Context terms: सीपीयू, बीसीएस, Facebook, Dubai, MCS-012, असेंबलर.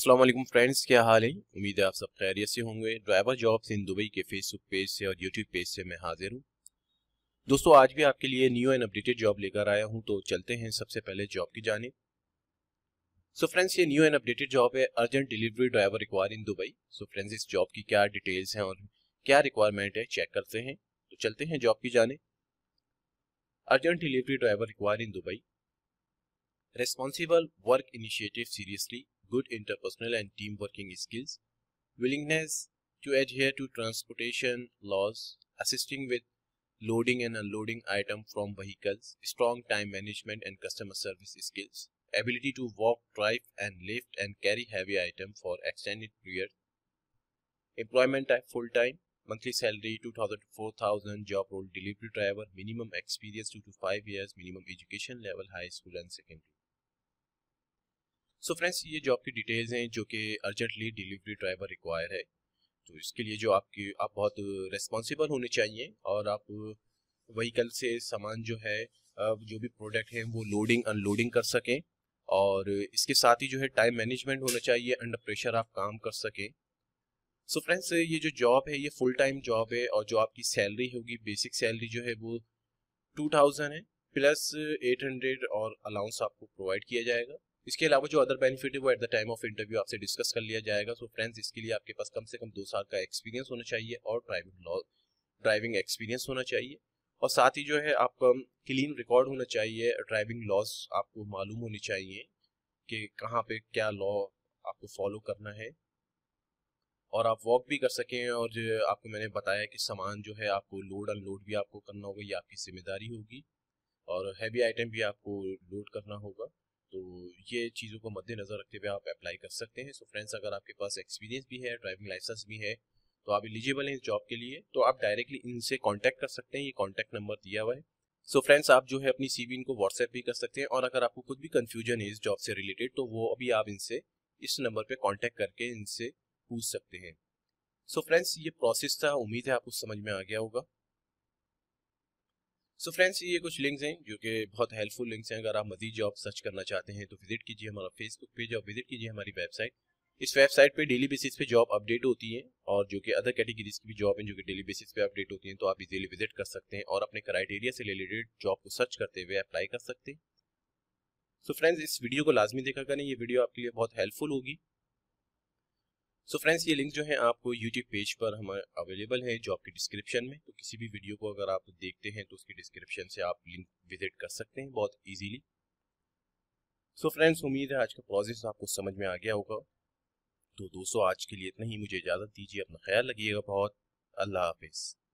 अस्सलाम वालेकुम फ्रेंड्स, क्या हाल है। उम्मीद है आप सब खैरियत से होंगे। ड्राइवर जॉब्स इन दुबई के फेसबुक पेज से और यूट्यूब पेज से मैं हाजिर हूँ। दोस्तों, आज भी आपके लिए न्यू एंड अपडेटेड जॉब लेकर आया हूँ, तो चलते हैं सबसे पहले जॉब की जानिब। सो फ्रेंड्स, ये न्यू एंड अपडेटेड जॉब है, urgent delivery driver require in Dubai. So friends, इस जॉब की क्या डिटेल्स हैं और क्या रिक्वायरमेंट है चेक करते हैं, तो चलते हैं जॉब की जानिब। Urgent delivery driver require in Dubai. Responsible work initiative seriously, good interpersonal and team working skills, willingness to adhere to transportation laws, assisting with loading and unloading item from vehicles, strong time management and customer service skills, ability to walk, drive and lift and carry heavy item for extended period. Employment type full time, monthly salary 2,000 to 4,000, job role delivery driver, minimum experience 2 to 5 years, minimum education level high school and secondary. So friends, ये job की details हैं जो कि urgently delivery driver require है। तो इसके लिए जो आप बहुत रेस्पॉन्सिबल होने चाहिए और आप व्हीकल से सामान जो है, जो भी प्रोडक्ट है वो लोडिंग अनलोडिंग कर सकें, और इसके साथ ही जो है टाइम मैनेजमेंट होना चाहिए, अंडर प्रेशर आप काम कर सकें। सो फ्रेंड्स, ये जो जॉब है ये फुल टाइम जॉब है, और जो आपकी सैलरी होगी बेसिक सैलरी जो है वो 2,000 है, प्लस 800 और अलाउंस आपको प्रोवाइड किया जाएगा। इसके अलावा जो अदर बेनिफिट है वो at the time of interview आपसे डिस्कस कर लिया जाएगा। सो फ्रेंड्स, इसके लिए आपके पास कम से कम 2 साल का एक्सपीरियंस होना चाहिए और ड्राइविंग एक्सपीरियंस होना चाहिए, और साथ ही जो है आपका क्लीन रिकॉर्ड होना चाहिए। ड्राइविंग लॉज आपको मालूम होनी चाहिए कि कहाँ पे क्या लॉ आपको फॉलो करना है, और आप वॉक भी कर सकें। और आपको मैंने बताया कि सामान जो है आपको लोड अनलोड भी आपको करना होगा, ये आपकी जिम्मेदारी होगी, और हैवी आइटम भी आपको लोड करना होगा। तो ये चीज़ों को मद्देनज़र रखते हुए आप अप्लाई कर सकते हैं। सो फ्रेंड्स, अगर आपके पास एक्सपीरियंस भी है, ड्राइविंग लाइसेंस भी है, तो आप एलिजिबल हैं इस जॉब के लिए। तो आप डायरेक्टली इनसे कांटेक्ट कर सकते हैं, ये कांटेक्ट नंबर दिया हुआ है। सो फ्रेंड्स, आप जो है अपनी सीवी इनको व्हाट्सएप भी कर सकते हैं, और अगर आपको कुछ भी कन्फ्यूजन है इस जॉब से रिलेटेड तो वो अभी आप इनसे इस नंबर पर कॉन्टैक्ट करके इनसे पूछ सकते हैं। सो फ्रेंड्स, ये प्रोसेस था, उम्मीद है आपको समझ में आ गया होगा। सो फ्रेंड्स, ये कुछ लिंक्स हैं जो कि बहुत हेल्पफुल लिंक्स हैं। अगर आप मज़ीद जॉब सर्च करना चाहते हैं तो विजिट कीजिए हमारा फेसबुक पेज और विजिट कीजिए हमारी वेबसाइट। इस वेबसाइट पे डेली बेसिस पे जॉब अपडेट होती है, और जो कि अदर कैटेगरीज की भी जॉब हैं जो कि डेली बेसिस पे अपडेट होती हैं, तो आप इजीली विजिट कर सकते हैं और अपने क्राइटेरिया से रिलेटेड जॉब को सर्च करते हुए अप्लाई कर सकते हैं। सो फ्रेंड्स, इस वीडियो को लाजमी देखा करें, ये वीडियो आपके लिए बहुत हेल्पफुल होगी। सो फ्रेंड्स, ये लिंक जो है आपको यूट्यूब पेज पर हमारे अवेलेबल है जॉब के डिस्क्रिप्शन में, तो किसी भी वीडियो को अगर आप देखते हैं तो उसके डिस्क्रिप्शन से आप लिंक विजिट कर सकते हैं बहुत इजीली। सो फ्रेंड्स, उम्मीद है आज का प्रोसेस आपको समझ में आ गया होगा। तो दोस्तों, आज के लिए इतना ही, मुझे इजाज़त दीजिए, अपना ख्याल रखिएगा बहुत। अल्लाह हाफिज़।